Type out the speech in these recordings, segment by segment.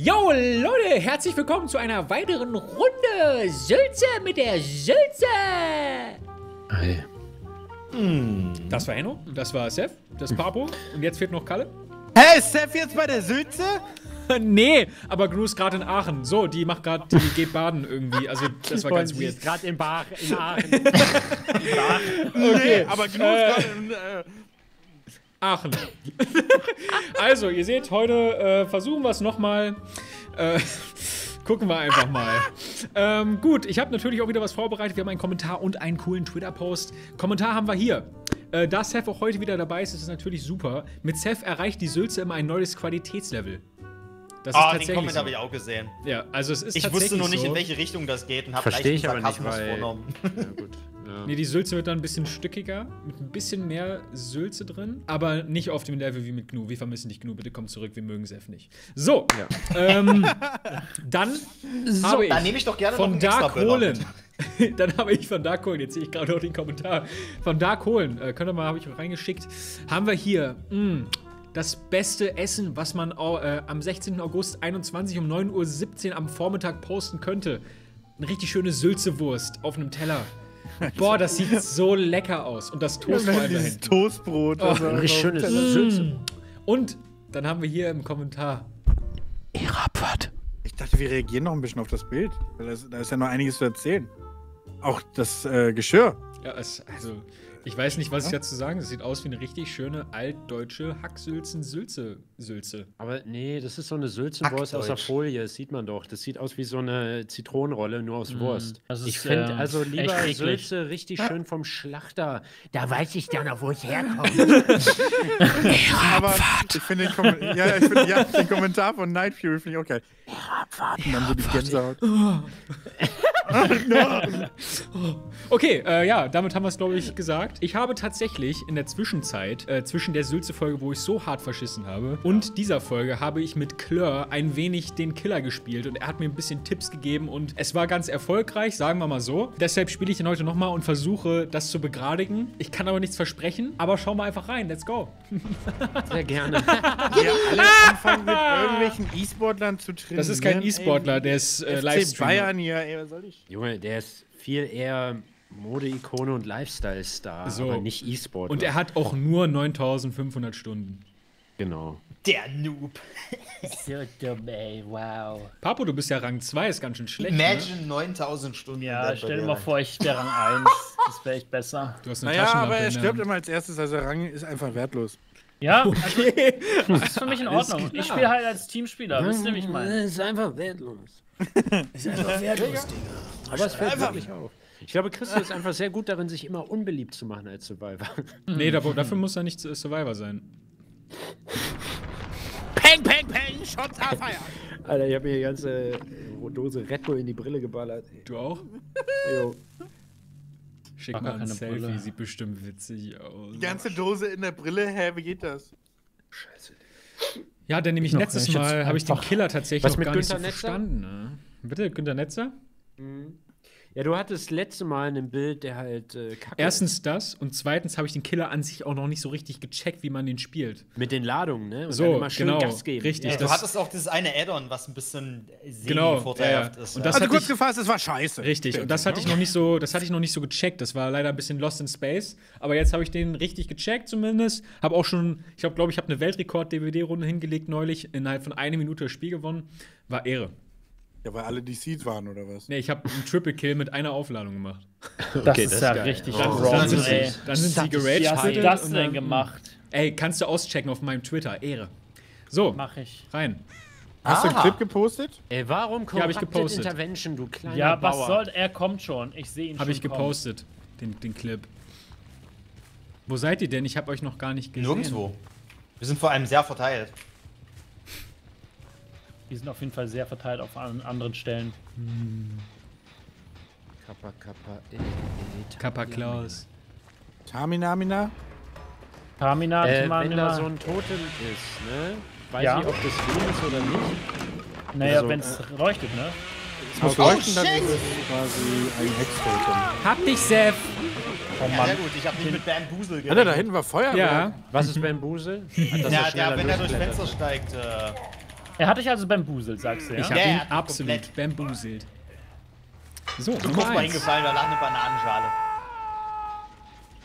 Yo Leute, herzlich willkommen zu einer weiteren Runde SÜLZE mit der SÜLZE. Hi. Das war Hänno, das war Sev, das Papo und jetzt fehlt noch Kalle. Hey, ist Sev jetzt bei der SÜLZE? Nee, aber Gnu ist gerade in Aachen. So, die macht gerade, die geht baden irgendwie. Also, das war ganz weird. Gerade in Aachen. In Aachen. Okay, nee, aber Gnu ist gerade in... Aachen. Also, ihr seht, heute versuchen wir es nochmal. Gucken wir einfach mal. Gut, ich habe natürlich auch wieder was vorbereitet. Wir haben einen Kommentar und einen coolen Twitter-Post. Kommentar haben wir hier. Da Sev auch heute wieder dabei ist, ist es natürlich super. Mit Sev erreicht die SÜLZE immer ein neues Qualitätslevel. Das ist tatsächlich den Kommentar so. Habe ich auch gesehen. Ja, also es ist ich wusste nur nicht, so. In welche Richtung das geht und habe leichten Sarkasmus vorgenommen. Ja, gut. Ja. Nee, die SÜLZE wird dann ein bisschen stückiger, mit ein bisschen mehr SÜLZE drin, aber nicht auf dem Level wie mit Gnu. Wir vermissen dich, Gnu, bitte komm zurück, wir mögen Sev nicht. So, ja. Dann so, habe ich dann nehme ich doch gerne von noch Dark Holen. Dann habe ich von Dark Holen, jetzt sehe ich gerade auch den Kommentar, von Dark Holen, könnt ihr mal, habe ich reingeschickt, haben wir hier, das beste Essen, was man am 16. August 21 um 9:17 Uhr am Vormittag posten könnte. Eine richtig schöne SÜLZE-Wurst auf einem Teller. Boah, das sieht so lecker aus. Und das Toastbrot. Ja, dieses Toastbrot. Oh, ein richtig schönes SÜLZE. Und dann haben wir hier im Kommentar Herr Rappert. Ich dachte, wir reagieren noch ein bisschen auf das Bild. Da ist ja noch einiges zu erzählen. Auch das Geschirr. Ja, also ich weiß nicht, was ich dazu sagen. Das sieht aus wie eine richtig schöne altdeutsche Hacksülzen-Sülze. Aber nee, das ist so eine Sülzenwurst aus der Folie, das sieht man doch. Das sieht aus wie so eine Zitronenrolle, nur aus Wurst. Ich finde also lieber Sülze richtig schön vom Schlachter. Da weiß ich dann auch, wo ich herkomme. Aber ich finde den Kommentar von Night Fury finde ich auch geil. Und dann so die Gänsehaut. Okay, ja, damit haben wir es, glaube ich, gesagt. Ich habe tatsächlich in der Zwischenzeit, zwischen der SÜLZE-Folge, wo ich so hart verschissen habe, und dieser Folge habe ich mit Klör ein wenig den Killer gespielt und er hat mir ein bisschen Tipps gegeben und es war ganz erfolgreich, sagen wir mal so. Deshalb spiele ich den heute nochmal und versuche, das zu begradigen. Ich kann aber nichts versprechen, aber schau mal einfach rein. Let's go. Sehr gerne. Ja, alle anfangen mit irgendwelchen E-Sportlern zu trainieren. Das ist kein E-Sportler, der ist Livestreamer. Bayern hier, ey, was soll ich? Junge, der ist viel eher Mode-Ikone und Lifestyle-Star, so. Aber nicht E-Sport. Und er hat auch nur 9.500 Stunden. Genau. Der Noob. So dumm, ey, wow. Papo, du bist ja Rang 2, ist ganz schön schlecht. Imagine, ne? 9.000 Stunden. Ja, stell dir mal vor, ich wäre Rang 1. Das wäre echt besser. Du hast eine Taschenlampe, aber er stirbt immer als erstes, also Rang ist einfach wertlos. Ja, okay. Also, das ist für mich in Ordnung. Ich spiele halt als Teamspieler, wisst ihr, wie ich meine? Ist einfach wertlos. Ist einfach wertlos, Digga. Aber es fällt wirklich auf. Ich glaube, Christo ist einfach sehr gut darin, sich immer unbeliebt zu machen als Survivor. Nee, dafür muss er nicht Survivor sein. Peng, peng, peng, Shots are fire. Alter, ich habe mir die ganze Dose Red Bull in die Brille geballert. Du auch? Jo. Schick mal ein Selfie, Brille. Sieht bestimmt witzig aus. Die ganze Dose in der Brille, hä, wie geht das? Scheiße. Ja, denn nämlich letztes Mal habe ich den Killer tatsächlich noch gar nicht so verstanden. Ne? Bitte, Günther Netzer? Mhm. Ja, du hattest letzte Mal ein Bild, der halt kacke. Erstens das und zweitens habe ich den Killer an sich auch noch nicht so richtig gecheckt, wie man den spielt. Mit den Ladungen, ne? Und so, immer schön genau, Gas geben. Richtig. Ja, du hattest auch dieses eine Add-on, was ein bisschen vorteilhaft ist. Und das also kurz gefasst, das war scheiße. Richtig. Und das hatte ich noch nicht so, gecheckt. Das war leider ein bisschen lost in space. Aber jetzt habe ich den richtig gecheckt zumindest. Habe auch schon, ich glaube, ich habe eine Weltrekord-DVD-Runde hingelegt neulich. Innerhalb von 1 Minute das Spiel gewonnen. War Ehre. Ja, weil alle die Seeds waren, oder was? Nee, ich habe einen Triple Kill mit einer Aufladung gemacht. Okay, das ist ja richtig. Dann sind die geraged. Wie hast du das denn gemacht? Ey, kannst du auschecken auf meinem Twitter. Ehre. So, mach ich. Rein. Hast du einen Clip gepostet? Ey, warum kommt ja, Intervention, du kleiner Bauer? Ja, was soll, er kommt schon. Ich sehe ihn schon. Habe ich gepostet, den Clip. Wo seid ihr denn? Ich habe euch noch gar nicht gesehen. Nirgendwo. Wir sind vor allem sehr verteilt. Die sind auf jeden Fall sehr verteilt auf anderen Stellen. Kappa, Kappa, Kappa Klaus. Tamina Mina? Tamina Mina. Wenn da so ein Totem ist, ne? Weiß ich, ob das Leben ist oder nicht. Naja, also, wenn es leuchtet, ne? Es muss leuchten, dann ist es quasi ein Hex-Totem. Hab dich, Sev! Oh Mann. Ja, sehr gut, ich hab nicht mit Bambusel gerechnet. Alter, da hinten war Feuer. Ja. Was ist Bambusel? Ja, wenn er durch Fenster steigt, Er hat dich also bambuselt, sagst du, ja? Ich habe ihn absolut bambuselt. So, du bist mal hingefallen, da lag eine Bananenschale.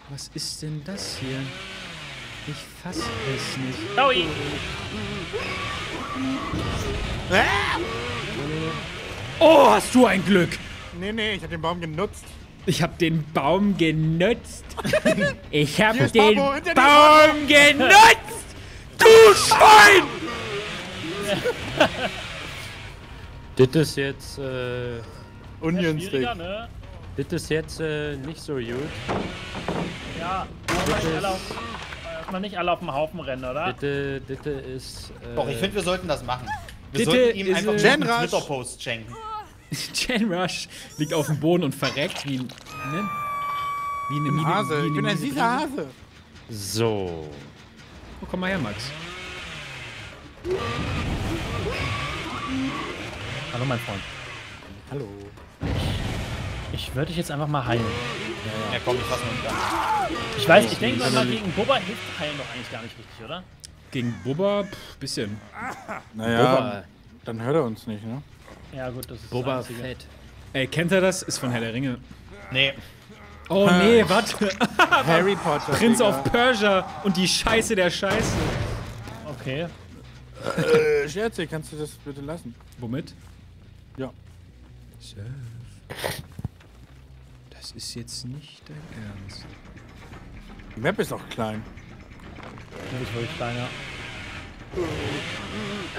Was ist denn das hier? Ich fasse es nicht. Aui! Oh, hast du ein Glück! Nee, nee, ich hab den Baum genutzt. Ich hab den Baum genutzt. Ich hab den Baum genutzt! Du Schwein! Das ist jetzt ungünstig. Ne? Das ist jetzt nicht so gut. Ja, erstmal nicht alle auf dem Haufen rennen, oder? Das ist. Doch, ich finde, wir sollten das machen. Wir sollten ihm einfach einen Twitter-Post schenken. Jan Rush liegt auf dem Boden und verreckt wie ein. Ne? Wie eine Mine. Hase. Wie eine, ich bin ein süßer Hase. So. Oh, komm mal her, Max. Hallo, mein Freund. Hallo. Ich würde dich jetzt einfach mal heilen. Ja, ja. Ja komm, ich fasse mal an. Ich weiß, ich denke mal, gegen Bubba hilft heilen doch eigentlich gar nicht richtig, oder? Gegen Bubba? Pff, bisschen. Naja, Bubba. Dann hört er uns nicht, ne? Ja gut, das ist Bubba fett. Ey, kennt er das? Ist von Herr der Ringe. Nee. Oh nee, warte. Harry Potter. Prinz of Persia und die Scheiße der Scheiße. Okay. Scherzik, kannst du das bitte lassen? Womit? Ja. Das ist jetzt nicht dein Ernst. Die Map ist auch klein. Die ist wirklich kleiner.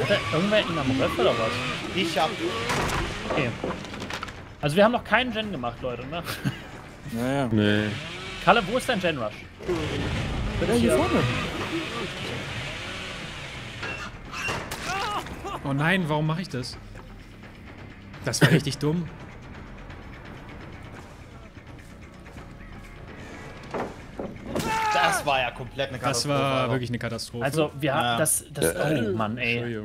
Hat da irgendwer ihn am Röpf oder was? Ich hab. Okay. Also wir haben noch keinen Gen gemacht, Leute, ne? Naja. Nee. Kalle, wo ist dein Gen Rush? Ja, hier vorne. Oh nein, warum mache ich das? Das war richtig dumm. Das war ja komplett eine Katastrophe. Das war wirklich eine Katastrophe. Also, wir haben das oh Mann, ey.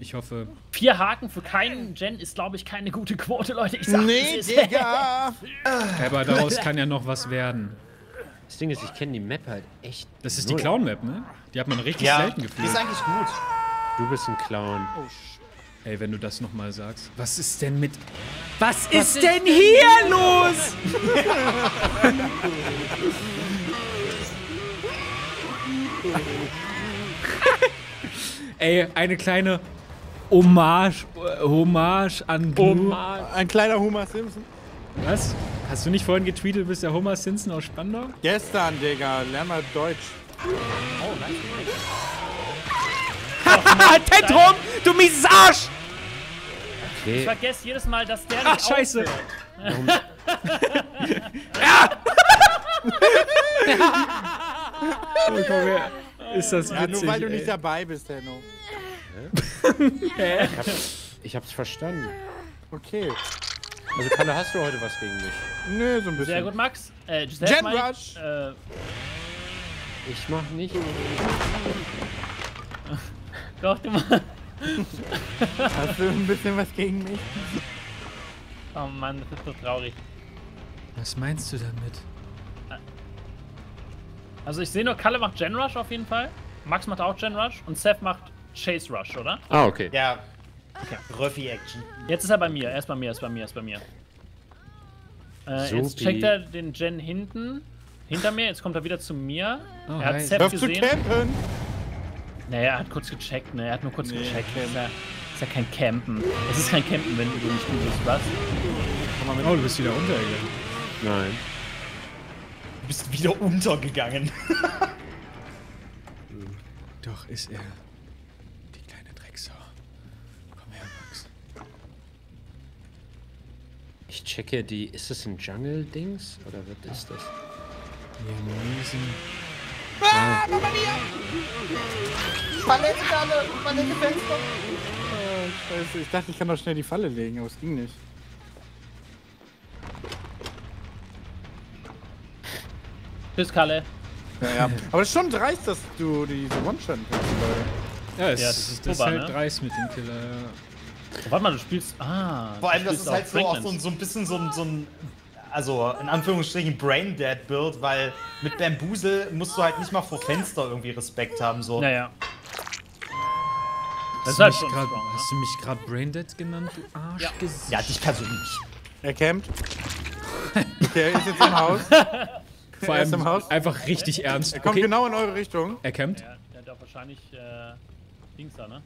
Ich hoffe... 4 Haken für keinen Gen ist, glaube ich, keine gute Quote, Leute. Ich sag, nee, Digga! Aber daraus kann ja noch was werden. Das Ding ist, ich kenne die Map halt echt. Das ist die Clown-Map, ne? Die hat man richtig selten gefühlt. Die ist eigentlich gut. Du bist ein Clown. Oh, ey, wenn du das nochmal sagst. Was ist denn mit... Was ist denn hier los? Ey, eine kleine Hommage an Gnu. Ein kleiner Homer Simpson. Was? Hast du nicht vorhin getweetet, du bist der Homer Simpson aus Spandau? Gestern, Digga. Lern mal Deutsch. Oh, nice. Tentrum, du mieses Arsch! Okay. Ich vergesse jedes Mal, dass der nicht scheiße. Ja! Oh, komm her. Ist das witzig, nur weil du nicht dabei bist, Hänno. Hä? Ich hab's verstanden. Okay. Also, Kalle, hast du heute was gegen mich? Nö, so ein bisschen. Sehr gut, Max. Jan Rush! Ich mach nicht. Doch, du machst. Hast du ein bisschen was gegen mich? Oh Mann, das ist so traurig. Was meinst du damit? Also ich sehe nur, Kalle macht Gen Rush auf jeden Fall. Max macht auch Gen Rush und Sev macht Chase Rush, oder? Ah, okay. Ja. Okay. Röffi-Action. Jetzt ist er bei mir. Er ist bei mir, er ist bei mir, er ist bei mir. Jetzt checkt er den Gen hinten. Hinter mir, jetzt kommt er wieder zu mir. Oh, er hat Sev gesehen. Naja, er hat kurz gecheckt, ne? Er hat nur kurz gecheckt. Ist ja kein Campen. Es ist kein Campen, wenn du nicht bist, was? Oh, du bist wieder untergegangen. Nein. Du bist wieder untergegangen. Doch ist er. Die kleine Drecksau. Komm her, Max. Ich checke die. Ist das ein Jungle-Dings? Oder was ist das? Ja, ah, Mama Mia! Palette alle! Palette Fenster! Oh, scheiße. Ich dachte, ich kann doch schnell die Falle legen, aber es ging nicht. Tschüss, Kalle. Ja. Aber es ist schon dreist, dass du diese One-Shot kannst, Leute. Ja, das ist Bubba, halt ne? Dreist mit dem Killer, ja. Oh, warte mal, du spielst... Ah, vor allem, das ist halt so ein bisschen so ein... Also, in Anführungsstrichen, Braindead-Build, weil mit Bambusel musst du halt nicht mal vor Fenster irgendwie Respekt haben, so. Naja. Das war schon strong, ne? Hast du mich gerade Braindead genannt, du Arschgesicht? Ja, dich persönlich. Er campt. Der ist jetzt im Haus. Vor allem im Haus. Einfach richtig ernst. Er kommt genau in eure Richtung. Er campt. Ja, der hat auch wahrscheinlich Dings da, ne?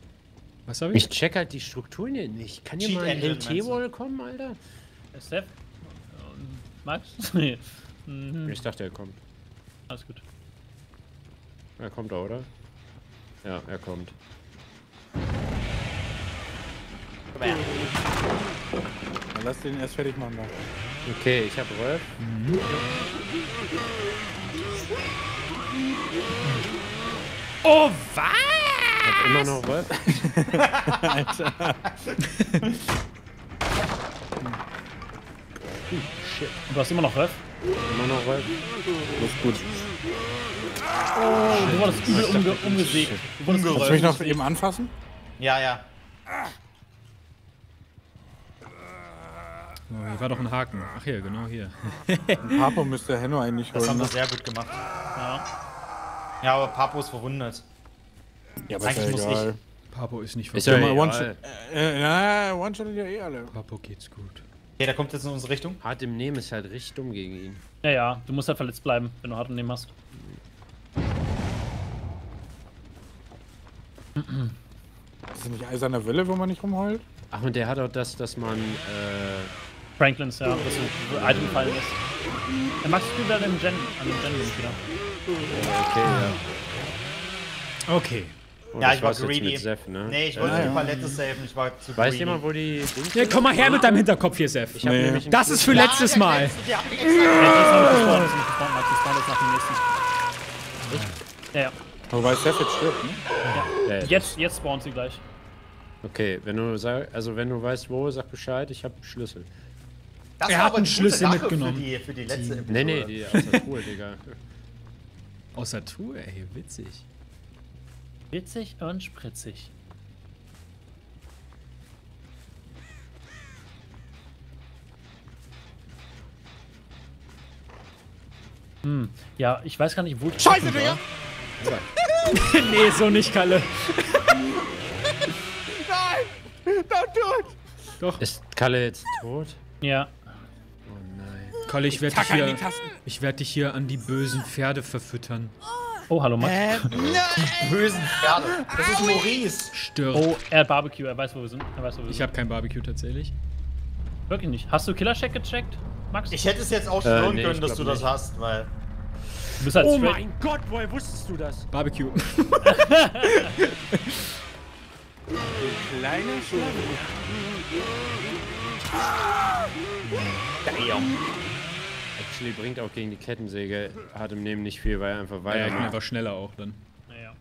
Was hab ich? Ich check halt die Strukturen hier nicht. Kann hier mal in den T-Wall kommen, Alter? Steph? Max? Nee. Ich dachte, er kommt. Alles gut. Er kommt da, oder? Ja, er kommt. Dann lass den erst fertig machen. Dann. Okay, ich hab Rolf. Oh, was? Ich hab immer noch Rolf. Alter. Shit. Du hast immer noch Rolf? Immer noch Rolf. Das ist gut. Oh, du wurdest übel umgesägt. Kannst du mich noch eben anfassen? Ja, ja. Oh, hier war doch ein Haken. Ach hier, genau hier. Papo müsste Hänno eigentlich holen. Das haben wir sehr gut gemacht. Ja, ja, aber Papo ist verwundet. Ja, aber eigentlich ist ja egal. Papo ist nicht verwundet. Ja, One-Shot sind ja eh alle. Papo geht's gut. Okay, der kommt jetzt in unsere Richtung. Hart im Nehmen ist halt richtig dumm gegen ihn. Ja, ja, du musst halt verletzt bleiben, wenn du hart im Nehmen hast. Ist das nicht eiserner Wille, wo man nicht rumheult? Ach, und der hat auch das, dass man, Franklins, ja, dass ein Item gefallen ist. Dann machst du wieder an dem Gen wieder. Okay, ja. Okay. Oh, ja, ich war greedy. Sev, ne? Nee, ich wollte die Palette safen, ich war zu greedy. Weiß jemand, wo die... Ja, komm mal her mit deinem Hinterkopf hier, Sev. Das ist für letztes Mal. Ja. Wobei Sev jetzt stirbt, ne? Ja. Jetzt spawnen sie gleich. Okay, wenn du weißt wo, sag Bescheid, ich hab einen Schlüssel. Das er hat einen Schlüssel mitgenommen. Für die letzte Episode. Nee, die außer Tour, Digga. Außer Tour, ey, witzig. Witzig und spritzig. Hm, ja, ich weiß gar nicht, wo... Scheiße, Digga! Nee, so nicht, Kalle. Doch. Ist Kalle jetzt tot? Ja. Oh nein. Kalle, ich werde dich hier an die bösen Pferde verfüttern. Oh, hallo Max. Bösen Pferde. Das ist Maurice. Stirb. Oh, er hat Barbecue. Er weiß, wo wir sind. Ich habe kein Barbecue tatsächlich. Wirklich nicht. Hast du Killercheck gecheckt, Max? Ich hätte es jetzt auch schon können, dass du das hast, weil... Du bist halt oh mein Gott, woher wusstest du das? Barbecue. Kleine Schuhe. Damn. Actually bringt auch gegen die Kettensäge hart im Nehmen nicht viel, weil er einfach weiter. Ja, er war schneller auch dann. Naja.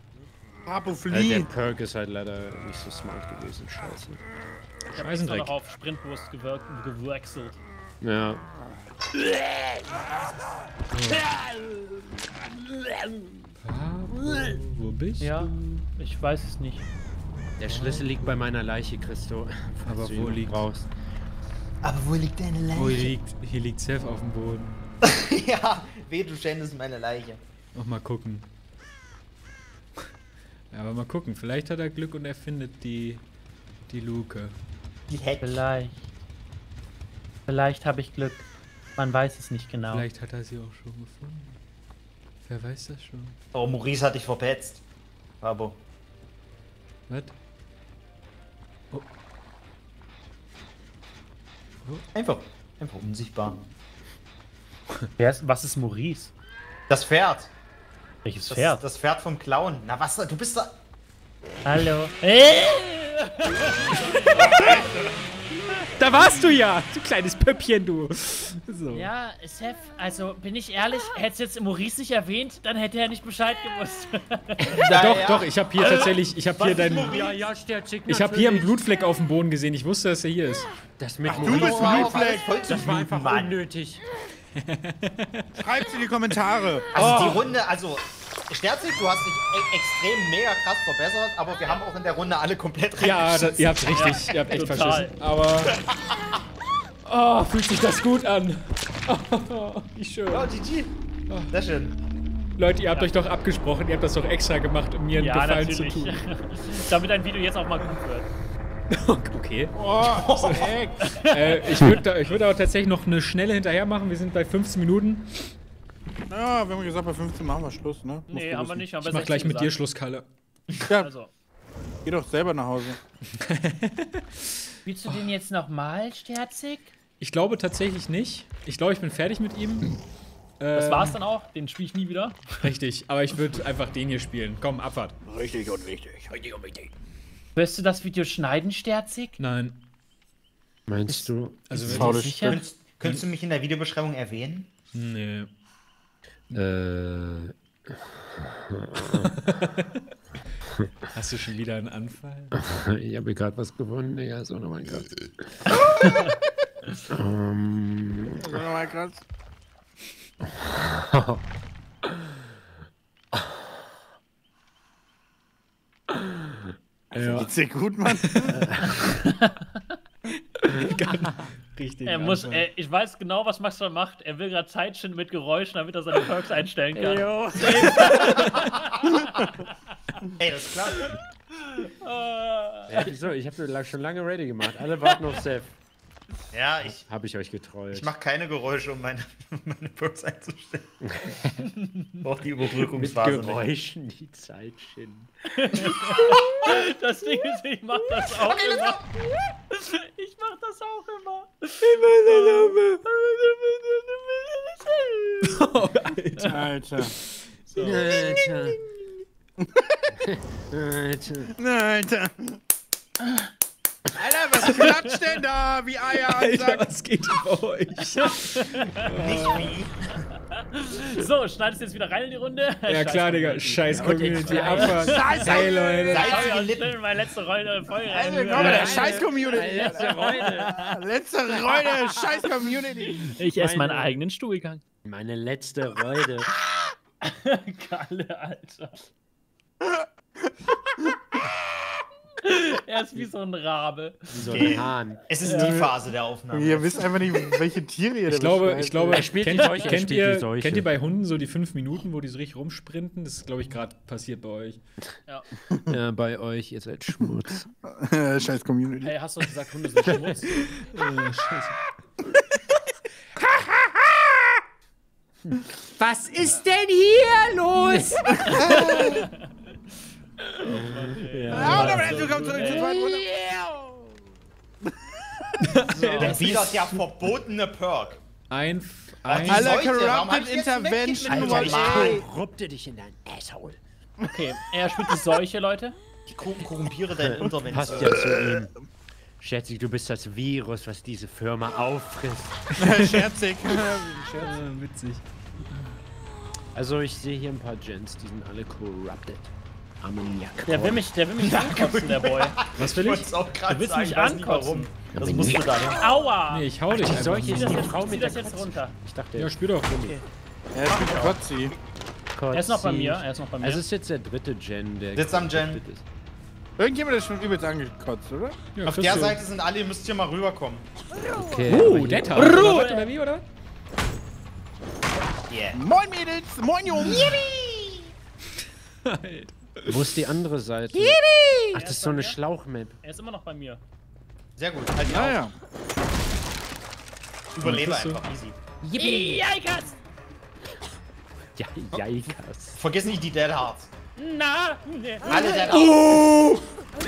Papo fliegt. Der Perk ist halt leider nicht so smart gewesen. Scheiße. Ich habe extra noch auf Sprintwurst gewechselt. Ja. Papo, wo bist du? Ich weiß es nicht. Der Schlüssel liegt bei meiner Leiche, Christo. Aber wo liegt... Raus. Aber wo liegt deine Leiche? Wo liegt... Hier liegt Sev auf dem Boden. Ja, weh, du schändest meine Leiche. Noch mal gucken. Ja, aber mal gucken. Vielleicht hat er Glück und er findet die Luke. Die Heck. Vielleicht. Vielleicht habe ich Glück. Man weiß es nicht genau. Vielleicht hat er sie auch schon gefunden. Wer weiß das schon? Oh, Maurice hat dich verpetzt. Bravo. Was? Oh. Oh. Einfach unsichtbar. Was ist Maurice? Das Pferd. Welches Pferd? Das Pferd vom Clown. Na was, du bist da... Hallo. Da warst du ja, du kleines Pöppchen, du. So. Ja, Sev, also bin ich ehrlich, hättest jetzt Maurice nicht erwähnt, dann hätte er nicht Bescheid gewusst. Ja, doch, ich habe hier tatsächlich, ich habe hier deinen, ich habe hier einen Blutfleck auf dem Boden gesehen, ich wusste, dass er hier ist. Das mit Maurice, du bist ein Blutfleck, das war einfach unnötig. Schreibt's in die Kommentare. Also die Runde, also... Sterzik, du hast dich extrem mega krass verbessert, aber wir haben auch in der Runde alle komplett reingeschissen. Ja, ihr habt richtig, ihr habt echt verschissen. Aber... Oh, fühlt sich das gut an. Oh, wie schön. Oh, GG. Sehr schön. Leute, ihr habt euch doch abgesprochen, ihr habt das doch extra gemacht, um mir einen Gefallen zu tun. Damit ein Video jetzt auch mal gut wird. Okay. Oh, ich würde aber tatsächlich noch eine schnelle hinterher machen. Wir sind bei 15 Minuten. Ja, wir haben gesagt, bei 15 machen wir Schluss, ne? Nee, haben wir nicht. Ich mach gleich mit dir Schluss, Kalle. Ja. Also. Geh doch selber nach Hause. Willst du den jetzt nochmal, Sterzik? Ich glaube tatsächlich nicht. Ich glaube, ich bin fertig mit ihm. Das war's dann auch. Den spiele ich nie wieder. Richtig, aber ich würde einfach den hier spielen. Komm, Abfahrt. Richtig und wichtig. Richtig und wichtig. Wirst du das Video schneiden, Sterzik? Nein. Meinst du? Also du sicher? Könntest du mich in der Videobeschreibung erwähnen? Nee. Hast du schon wieder einen Anfall? Ich habe gerade was gewonnen, Digga. So nochmal krass. So nochmal krass. Ja. Geht's dir gut, Mann? Richtig. Ich weiß genau, was Max da macht. Er will gerade Zeit schinden mit Geräuschen, damit er seine Perks einstellen kann. Ey, das ist klar. Ja, wieso? Ich habe schon lange ready gemacht. Alle warten auf Sev. Ja, habe ich euch getrollt. Ich mache keine Geräusche, um meine Perks einzustellen. Braucht die Überbrückungsphase. Mit Geräuschen nicht. Die Zeit schinden. Das Ding ist, ich mach das auch immer. Ich mach das auch immer. Oh, Alter. So. Alter. Alter. Alter, was klatscht denn da? Wie Eier, Alter, was geht bei euch? Nicht wie. So, schneidest du jetzt wieder rein in die Runde? Ja, klar, Digga. Scheiß Community. Hey, Leute. Ich meine letzte Runde voll rein. Alter, scheiß Community. Letzte Runde. Letzte Runde. Scheiß Community. Ich esse meinen eigenen Stuhlgang. Meine letzte Runde. Kalle, Alter. Er ist wie so ein Rabe. Wie so ein Hahn. Es ist die Phase der Aufnahme. Ihr wisst einfach nicht, welche Tiere ihr da beschreibt. Ich glaube, kennt ihr bei Hunden so die 5 Minuten, wo die so richtig rumsprinten? Das ist, glaube ich, gerade passiert bei euch. Ja. Ja, bei euch, ihr seid Schmutz. Scheiß Community. Hey, hast du doch gesagt, Hunde sind Schmutz? Scheiße. Was ist denn hier los? Das ist das ja verbotene Perk. Alle Corrupted Intervention. Korrupte dich in dein Asshole. Okay, er spielt die Seuche, Leute. Ich korrumpiere deinen Untermenschen. Passt ja zu ihm. Scherzik, du bist das Virus, was diese Firma auffrisst. Scherzik. Witzig. Also ich sehe hier ein paar Gens, die sind alle corrupted. Ammoniak. Der will mich ankotzen, der Boy. Was will ich? Du willst mich ankotzen. Das musst du dann. Aua! Nee, ich hau dich. Ach, ich zieh das jetzt runter. Ich dachte, ja, spiel doch. Okay. Er spielt Kotzi. Er ist noch bei mir. Es ist jetzt der dritte Gen, der sitzt am Gen. Irgendjemand ist schon übelst angekotzt, oder? Ja, auf der Seite sind alle, ihr müsst hier mal rüberkommen. Okay. Detta. Warte, bei mir, oder? Yeah. Moin, Mädels! Moin, Jungs! Alter. Wo ist die andere Seite? Ach, das ist so eine Schlauchmap. Er ist immer noch bei mir. Sehr gut. Halt ja. Überlebe einfach. Easy. Jaikas! Jaikas. Vergiss nicht die Dead Hearts. Na! Alle Dead Hearts.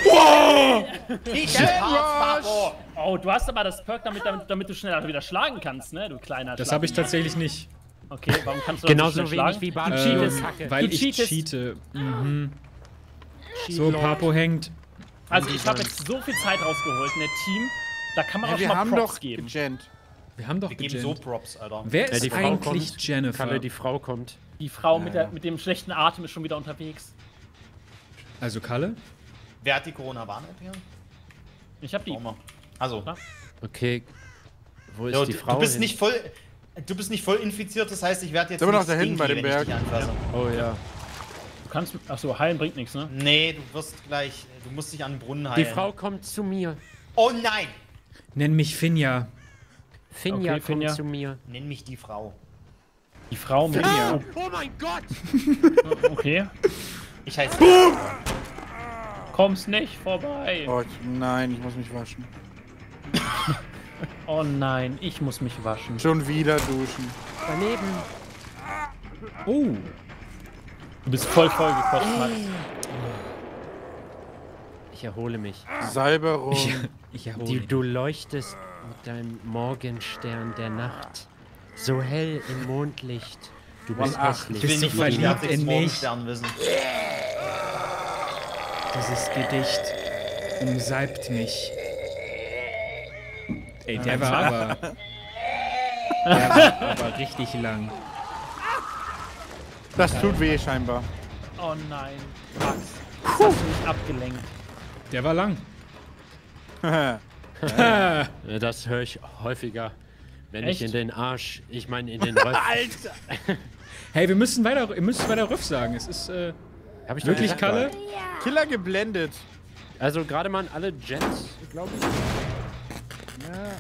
Boah! Die Dead Hearts, Papo! Oh, du hast aber das Perk, damit du schneller wieder schlagen kannst, ne? Du kleiner. Das habe ich tatsächlich nicht. Okay, warum kannst du das nicht so wenig wie Bart? Weil ich cheate. Mhm. So, Papo hängt. Also, ich habe jetzt so viel Zeit rausgeholt in der Team. Da kann man auch mal Props geben. Wir haben doch gegend. So Props, Alter. Wer ist eigentlich Jennifer? Kalle, die Frau kommt. Die Frau mit dem schlechten Atem ist schon wieder unterwegs. Also, Kalle? Wer hat die Corona-Warn-App hier? Ich hab die. Also. Okay. Wo ist die Frau? Du bist nicht voll... Du bist nicht voll infiziert, das heißt, ich werde jetzt. Sind wir noch da hinten bei dem Berg? Oh ja. Du kannst. Achso, heilen bringt nichts, ne? Nee, du wirst gleich. Du musst dich an den Brunnen heilen. Die Frau kommt zu mir. Oh nein! Nenn mich Finja. Finja kommt zu mir. Nenn mich die Frau. Die Frau mit mir. Oh mein Gott! Okay. Ich heiße. Boom! Kommst nicht vorbei. Oh nein, ich muss mich waschen. Oh nein, ich muss mich waschen. Schon wieder duschen. Daneben. Oh. Du bist voll vollgekotzt, Max. Ich erhole mich. Salberung. Ich erhole mich. Du leuchtest mit deinem Morgenstern der Nacht. So hell im Mondlicht. Du bist hässlich. Ich will nicht verliebt in mich. Dieses Gedicht umsalbt mich. Ey, der war aber richtig lang. Das tut weh scheinbar. Oh nein. Max, das hast du mich abgelenkt. Der war lang. Das höre ich häufiger. Wenn Echt? Ich in den Arsch, ich meine in den Rüff. Alter! Hey, wir müssen weiter Rüff sagen. Es ist, Hab ich wirklich gesagt, Kalle? Killer geblendet. Also gerade mal an alle Jets, glaube ich. Ja.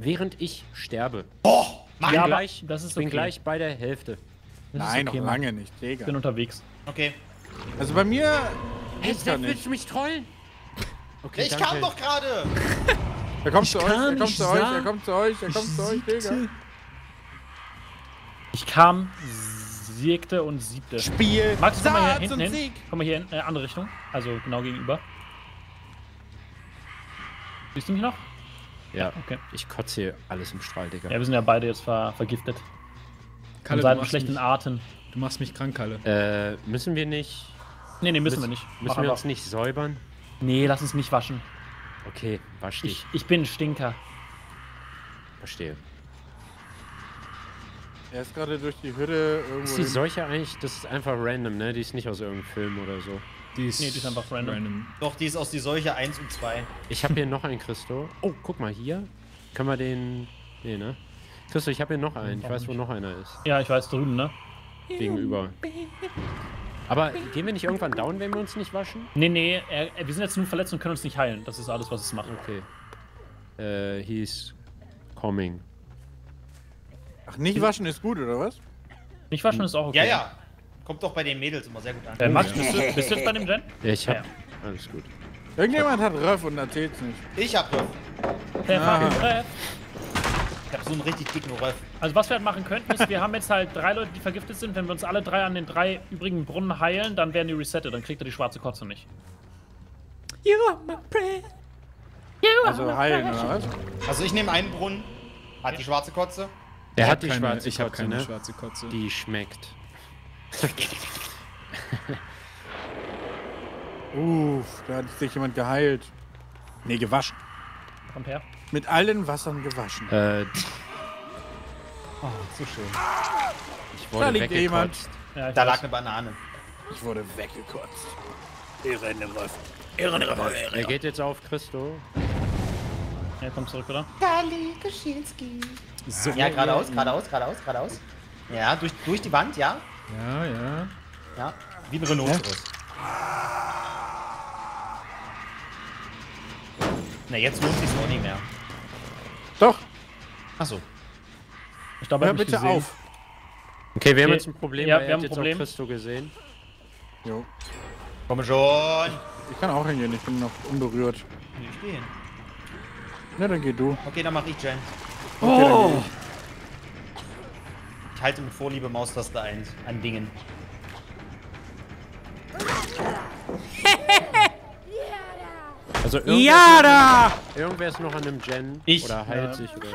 Während ich sterbe. Oh! Mann, ja, ich bin gleich bei der Hälfte. Das Nein, okay, noch lange nicht, Digga. Ich bin unterwegs. Okay. Also bei mir... Hey, Sev, willst du mich trollen? Okay, ich kam doch gerade! Er kommt zu euch, er kommt zu euch, er kommt zu euch, er kommt zu euch, Digga. Ich kam, siegte und siebte. Spiel! Max, komm mal hier hinten hin. Komm mal hier in andere Richtung. Also genau gegenüber. Siehst du mich noch? Ja, okay. Ich kotze hier alles im Strahl, Digga. Ja, wir sind ja beide jetzt vergiftet. Kalle, du machst schlechten Atem. Du machst mich krank, Kalle. Müssen wir nicht... Nee, müssen wir nicht. Müssen wir uns nicht säubern? Nee, lass uns nicht waschen. Okay, wasch dich. Ich bin ein Stinker. Verstehe. Er ist gerade durch die Hürde irgendwo... Ist die Seuche eigentlich... Das ist einfach random, ne? Die ist nicht aus irgendeinem Film oder so. Die ist einfach random. Doch, die ist aus die Seuche 1 und 2. Ich habe hier noch einen, Christo. Oh, guck mal, hier. Können wir den... Nee, ne? Christo, ich habe hier noch einen. Ich weiß, wo noch einer ist. Ja, ich weiß, drüben, ne? Gegenüber. Aber gehen wir nicht irgendwann down, wenn wir uns nicht waschen? Nee, wir sind jetzt nur verletzt und können uns nicht heilen. Das ist alles, was es macht. Okay. He's coming. Ach, nicht waschen ist gut, oder was? Nicht waschen ist auch okay. Ja. Kommt doch bei den Mädels immer sehr gut an. Max, bist du jetzt bei dem Gen? Ja, ich hab. Alles gut. Irgendjemand hat Röff und erzählt's nicht. Ich hab Röff. Ich hab so einen richtig dicken Röff. Also was wir halt machen könnten ist, wir haben jetzt halt 3 Leute, die vergiftet sind. Wenn wir uns alle 3 an den 3 übrigen Brunnen heilen, dann werden die resettet. Dann kriegt er die schwarze Kotze nicht. You are my friend. Also heilen, oder was? Also ich nehme einen Brunnen. Hat die schwarze Kotze? Der hat die schwarze Kotze, ich hab keine schwarze Kotze. Die schmeckt. Uff, da hat sich jemand geheilt. Nee, gewaschen. Kommt her. Mit allen Wassern gewaschen. Oh, so schön. Ich wurde weggekotzt. Ja, da lag eine Banane. Ich wurde weggekotzt. Irre Waffe. Er geht jetzt auf Christo. Er kommt zurück, oder? Dali Koschinski. So, ja, geradeaus. Ja, durch die Wand, ja. Ja. Wie ein Rhinoceros. Na, jetzt lohnt sich's auch nicht mehr. Doch. Achso. Ich glaube, bitte gesehen. Auf. Okay, wir haben jetzt ein Problem. Ja, wir haben jetzt Problem. Auch Christo gesehen. Jo. Komm schon. Ich kann auch hingehen, ich bin noch unberührt. Ich gehen. Na, dann geh du. Okay, dann mach ich Jen. Okay, oh. Ich halte mit Vorliebe Maustaste 1 an Dingen. Also irgendwer ist noch an dem Gen oder heilt sich oder...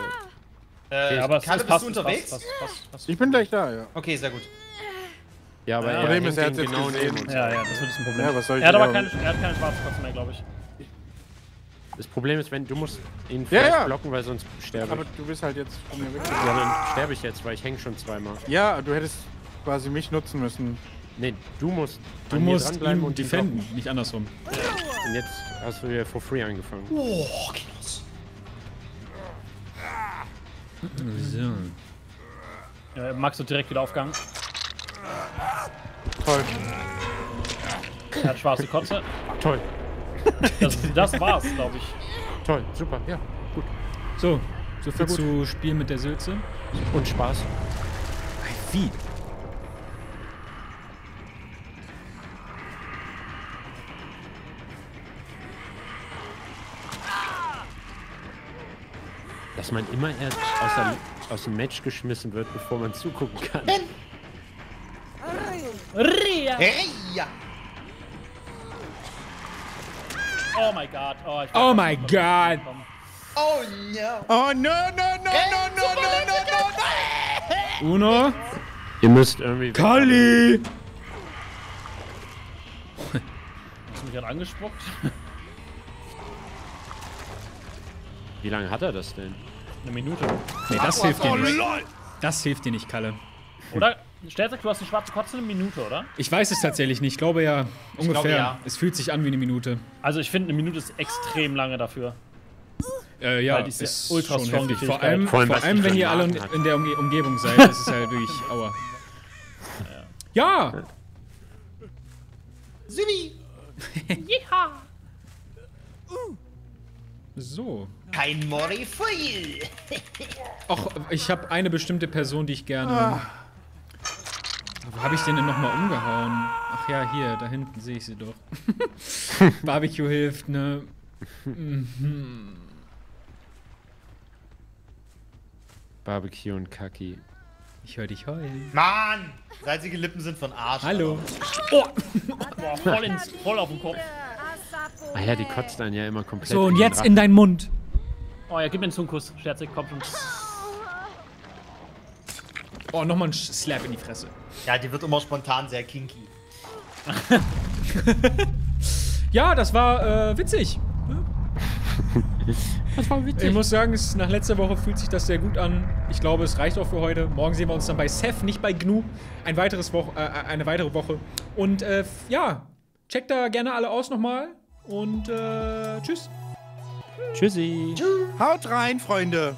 aber Kalle, bist du unterwegs? Passt. Ich bin gleich da, ja. Okay, sehr gut. Ja, aber er hat jetzt genau neben uns. Ja, das wird ein Problem. Ja, was soll ich er hat keine Schwarzkotze mehr, glaube ich. Das Problem ist, wenn du musst ihn blocken, weil sonst sterbe ich. Aber du bist halt jetzt von mir weg. Ja, dann sterbe ich jetzt, weil ich hänge schon zweimal. Ja, du hättest quasi mich nutzen müssen. Nee, du musst dranbleiben und defenden, nicht andersrum. Und jetzt hast du ja for free angefangen. Oh, krass. So. Ja, magst du direkt wieder aufgegangen? Toll. Er hat schwarze Kotze. Toll. Das war's, glaube ich. Toll, super, ja, gut. So viel zu Spielen mit der Sülze. Und Spaß. Vieh. Dass man immer erst aus dem Match geschmissen wird, bevor man zugucken kann. Oh mein Gott. Oh mein Gott. Oh no. Oh no, no, no, no, no, no, no, no. Uno. Ihr müsst irgendwie... Kalle! Hast du mich gerade angespuckt? Wie lange hat er das denn? 1 Minute. Nee, das hilft dir nicht. Das hilft dir nicht, Kalle. Oder? Sterzik, du hast eine schwarze Kotze in 1 Minute, oder? Ich weiß es tatsächlich nicht. Ich glaube ja, ungefähr. Glaube, ja. Es fühlt sich an wie 1 Minute. Also ich finde, 1 Minute ist extrem lange dafür. Ja, weil die ist ja ultra strong. Vor allem wenn ihr alle in der Umgebung seid, das ist halt wirklich aua. Ja! Ja. Sübi! Jeha! So. Kein Morifil! Ach, ich habe eine bestimmte Person, die ich gerne... Wo habe ich den denn nochmal umgehauen? Ach ja, hier, da hinten sehe ich sie doch. Barbecue hilft, ne? Mhm. Barbecue und Kaki. Ich höre dich heulen. Mann! Salzige Lippen sind von Arsch. Hallo. Oh. Boah, voll auf den Kopf. Ah ja, die kotzt einen ja immer komplett. So, und jetzt in deinen Mund. Oh ja, gib mir einen Zungenkuss. Scherzik, komm schon. Oh, nochmal ein Slap in die Fresse. Ja, die wird immer spontan sehr kinky. Ja, das war witzig. Das war witzig. Ich muss sagen, nach letzter Woche fühlt sich das sehr gut an. Ich glaube, es reicht auch für heute. Morgen sehen wir uns dann bei Sev, nicht bei Gnu. Eine weitere Woche. Und ja, checkt da gerne alle aus nochmal. Und tschüss. Tschüssi. Haut rein, Freunde.